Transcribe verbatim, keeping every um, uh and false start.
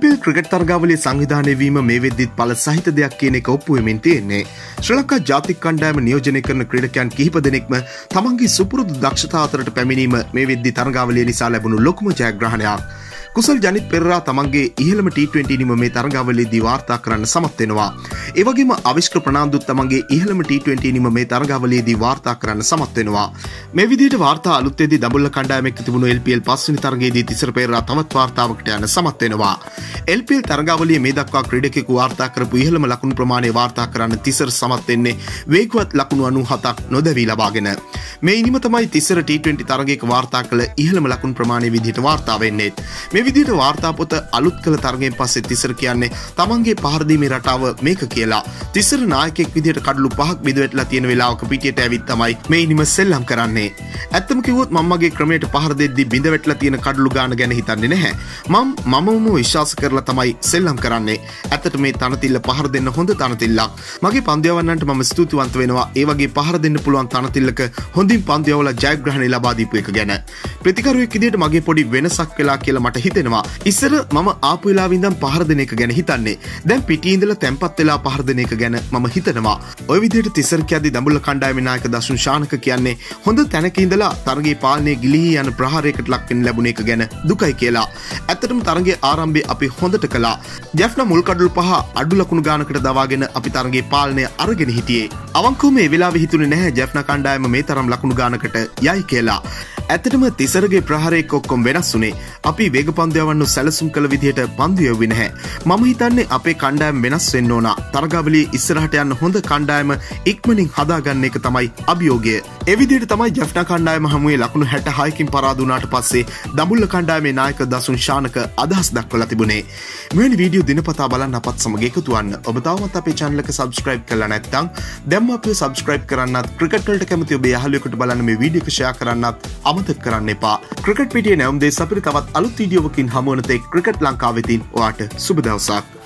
අයිපීඑල් cricket තරගාවලිය සංවිධානය වීම මේ වෙද්දිත් පළ සහිත දෙයක් කියන එක ඔප්පු වෙමින් තියෙන්නේ. ශ්‍රී ලංකා ජාතික කණ්ඩායම නියෝජනය කරන ක්‍රීඩකයන් කිහිප දෙනෙක්ම තමන්ගේ සුපුරුදු දක්ෂතා අතරට පැමිණීම මේ වෙද්දි තරගාවලිය නිසා ලැබුණු ලොකුම ජයග්‍රහණයක්. කුසල් ජනිත් පෙරේරා තමන්ගේ ඉහළම ටී ට්වෙන්ටි නිම මේ තරගාවලියේදී වාර්තා කරන්න සමත් වෙනවා. ඒ වගේම අවිෂ්ක්‍ර ප්‍රනාන්දුත් තමන්ගේ ඉහළම ටී ට්වෙන්ටි නිම මේ තරගාවලියේදී වාර්තා කරන්න සමත් වෙනවා. මේ විදිහට වාර්තා අලුත්ෙදී දඹුල්ල කණ්ඩායම එක්ක තිබුණු එල් පී එල් පස්වෙනි තරගයේදී තිසර පෙරේරා තවත් වාර්තාවකට යන සමත් වෙනවා. එල් පී එල් තරගාවලියේ මේ දක්වා ක්‍රීඩකයෙකු වාර්තා කරපු ඉහළම ලකුණු ප්‍රමාණය වාර්තා කරන්න තිසර සමත් වෙන්නේ වේගවත් ලකුණු අනූහතක් නොදැවි ලබාගෙන. මේ ඉනිම තමයි තිසර ටී ට්වෙන්ටි තරගයක වාර්තා කළ ඉහළම ලකුණු ප්‍රමාණය විදිහට වාර්තා වෙන්නේ. මේ විදිහට වාර්තා පොත අලුත් කළ තරගයෙන් පස්සේ තිසර කියන්නේ තමන්ගේ පහර දීමේ රටාව මේක කියලා. තිසර නායකයෙක් විදිහට කඩලු පහක් බිඳවැටලා තියෙන වෙලාවක පිටියට ඇවිත් තමයි මේ ඉනිම සෙල්ලම් කරන්නේ. ඇත්තම කිව්වොත් මම මගේ ක්‍රමයට පහර දෙද්දී බිඳවැටලා තියෙන කඩලු ගාන ගැන හිතන්නේ නැහැ. මම මමම විශ්වාස කරලා තමයි සෙල්ලම් කරන්නේ. ඇත්තට මේ තනතිල්ල පහර දෙන්න හොඳ තනතිල්ලක්. මගේ පන්දියවන්නන්ට මම ස්තුතිවන්ත වෙනවා. ඒ වගේ පහර දෙන්න පුළුවන් තනතිල්ලක හොඳින් පන්දියවල ජයග්‍රහණය ලබා දීපු එක ගැන. ප්‍රතිකරුවෙක් විදිහට මගේ පොඩි වෙනසක් වෙලා කියලා මට හිතෙනවා. ඉස්සර මම ආපු වෙලාවෙ ඉඳන් පහර දෙන එක ගැන හිතන්නේ. දැන් පිටි ඉඳලා තැම්පත් වෙලා පහර දෙන එක ගැන මම හිතනවා. ඔය විදිහට තිසර කියද්දි දඹුල්ල කණ්ඩායමේ නායක දසුන් ශානක කියන්නේ හොඳ තැනක ඉඳලා තරගයේ පාලනය ගිලිහී යන ප්‍රහාරයකට ලක් වෙන්න ලැබුණ එක ගැන දුකයි කියලා. ඇත්තටම තරගයේ ආරම්භයේ අපි හොඳට කළා. ජැෆ්නා මුල් කඩළු පහ අඩු ලකුණු ගානකට දවාගෙන අපි තරගයේ පාලනය අරගෙන හිටියේ. අවංකවම මේ වෙලාවේ හිතුනේ නැහැ ජැෆ්නා කණ්ඩායම මේ තරම් ලකුණු ගානකට යයි කියලා. ඇත්තටම තිසරගේ ප්‍රහාරයේ කොක්කොම් වෙනස් වුණේ. අපි වේග පන්දුයවන්නු සැලසුම් කළ විදිහට පන්දු යවුවේ නැහැ. මම හිතන්නේ අපේ කණ්ඩායම වෙනස් වෙන්න ඕන. තරගාවලියේ ඉස්සරහට යන්න හොඳ කණ්ඩායම ඉක්මනින් හදාගන්න එක තමයි අභියෝගය. ඒ විදිහට තමයි ජැෆ්නා කණ්ඩායම හමුවේ ලකුණු හැටහයකින් පරාද වුණාට පස්සේ දඹුල්ල කණ්ඩායමේ නායක දසුන් ශානක අදහස් දක්වලා තිබුණේ. මෙවැනි වීඩියෝ දිනපතා බලන්න අපත් සමග එකතු වන්න. ඔබ තවමත් අපේ channel එක subscribe කරලා නැත්නම් දැන්ම අපිව subscribe කරන්නත් ක්‍රිකට් වලට කැමති ඔබේ යහළුවෙකුට බලන්න මේ වීඩියෝ එක share කරන්නත් අමතක කරන්න එපා. ක්‍රිකට් පිටියේ නැවුම් දේ සපිරි තවත් අලුත් වීඩියෝවකින් හමුවන තෙක් ක්‍රිකට් ලංකාවෙතින් ඔයාට සුබ දවසක්.